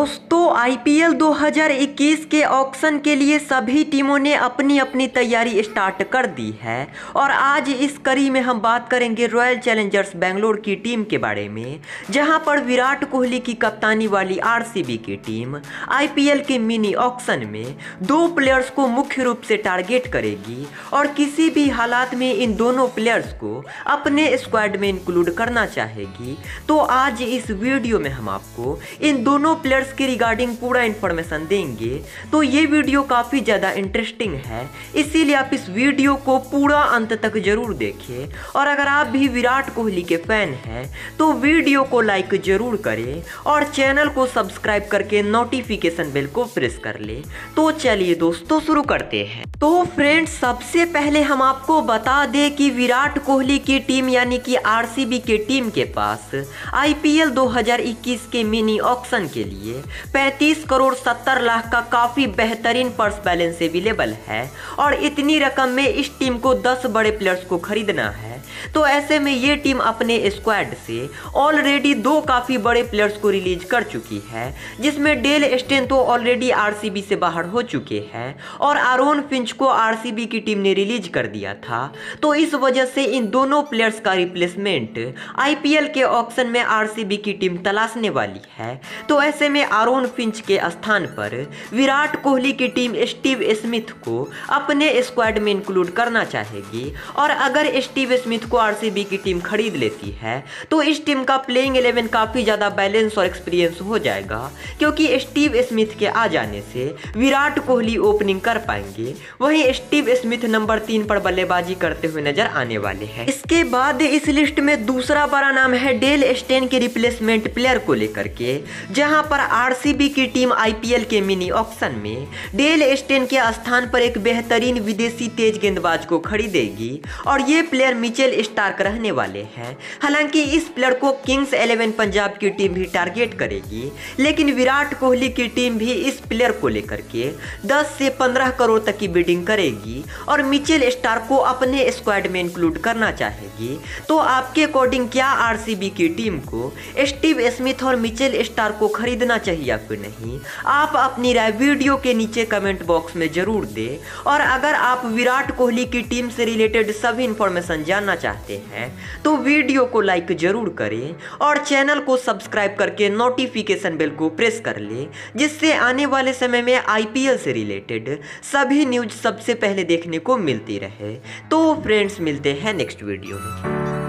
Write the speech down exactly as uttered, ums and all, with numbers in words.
दोस्तों आई P L दो हज़ार इक्कीस के ऑक्शन के लिए सभी टीमों ने अपनी अपनी तैयारी स्टार्ट कर दी है और आज इस कड़ी में हम बात करेंगे रॉयल चैलेंजर्स बैंगलोर की टीम के बारे में, जहां पर विराट कोहली की कप्तानी वाली आर सी बी की टीम आई पी एल के मिनी ऑक्शन में दो प्लेयर्स को मुख्य रूप से टारगेट करेगी और किसी भी हालात में इन दोनों प्लेयर्स को अपने स्क्वाड में इंक्लूड करना चाहेगी। तो आज इस वीडियो में हम आपको इन दोनों प्लेयर्स के रिगार्डिंग पूरा इंफॉर्मेशन देंगे। तो ये वीडियो काफ़ी ज़्यादा इंटरेस्टिंग है, इसीलिए आप इस वीडियो को पूरा अंत तक जरूर देखें और अगर आप भी विराट कोहली के फैन हैं तो वीडियो को लाइक जरूर करें और चैनल को सब्सक्राइब करके नोटिफिकेशन बेल को प्रेस कर लें। तो चलिए दोस्तों शुरू करते हैं। तो फ्रेंड्स, सबसे पहले हम आपको बता दें कि विराट कोहली की टीम यानी कि आर सी बी के टीम के पास आई पी एल दो हज़ार इक्कीस के मिनी ऑक्शन के लिए पैंतीस करोड़ सत्तर लाख का काफ़ी बेहतरीन पर्स बैलेंस अवेलेबल है और इतनी रकम में इस टीम को दस बड़े प्लेयर्स को खरीदना है। तो ऐसे में ये टीम अपने स्क्वाड से ऑलरेडी दो काफ़ी बड़े प्लेयर्स को रिलीज कर चुकी है, जिसमें डेल स्टेन तो ऑलरेडी आर सी बी से बाहर हो चुके हैं और आरोन फिंच को आर सी बी की टीम ने रिलीज कर दिया था। तो इस वजह से इन दोनों प्लेयर्स का रिप्लेसमेंट आई पी एल के ऑक्शन में आर सी बी की टीम तलाशने वाली है। तो ऐसे में आरोन फिंच के स्थान पर विराट कोहली की टीम स्टीव स्मिथ को अपने स्क्वाड में इंक्लूड करना चाहेगी और अगर स्टीव स्मिथ को आर सी बी की टीम खरीद लेती है तो इस टीम का प्लेइंग इलेवन काफी ज्यादा बैलेंस और एक्सपीरियंस हो जाएगा, क्योंकि स्टीव स्मिथ के आ जाने से विराट कोहली ओपनिंग कर पाएंगे, वहीं स्टीव स्मिथ नंबर तीन पर बल्लेबाजी करते हुए नजर आने वाले हैं। इसके बाद इस लिस्ट में दूसरा बड़ा नाम है डेल स्टेन के रिप्लेसमेंट प्लेयर को लेकर के, जहां पर आर सी बी की टीम आई पी एल के मिनी ऑक्शन में डेल स्टेन के स्थान पर एक बेहतरीन विदेशी तेज गेंदबाज को खरीदेगी और ये प्लेयर मिचेल स्टार्क रहने वाले हैं। हालांकि इस प्लेयर को किंग्स एलेवेन पंजाब की टीम भी टारगेट करेगी, लेकिन विराट कोहली की टीम भी इस प्लेयर को लेकर के दस से पंद्रह करोड़ तक की बिडिंग करेगी और मिचेल स्टार्क को अपने स्क्वाड में इंक्लूड करना चाहेगी। तो आपके अकॉर्डिंग क्या आर सी बी की टीम को स्टीव स्मिथ और मिचेल स्टार्क को खरीदना चाहिए या फिर नहीं? आप अपनी राय वीडियो के नीचे कमेंट बॉक्स में जरूर दें और अगर आप विराट कोहली की टीम से रिलेटेड सभी इंफॉर्मेशन जानना चाहते हैं तो वीडियो को लाइक जरूर करें और चैनल को सब्सक्राइब करके नोटिफिकेशन बेल को प्रेस कर लें, जिससे आने वाले समय में आई पी एल से रिलेटेड सभी न्यूज़ सबसे पहले देखने को मिलती रहे। तो फ्रेंड्स, मिलते हैं नेक्स्ट वीडियो में।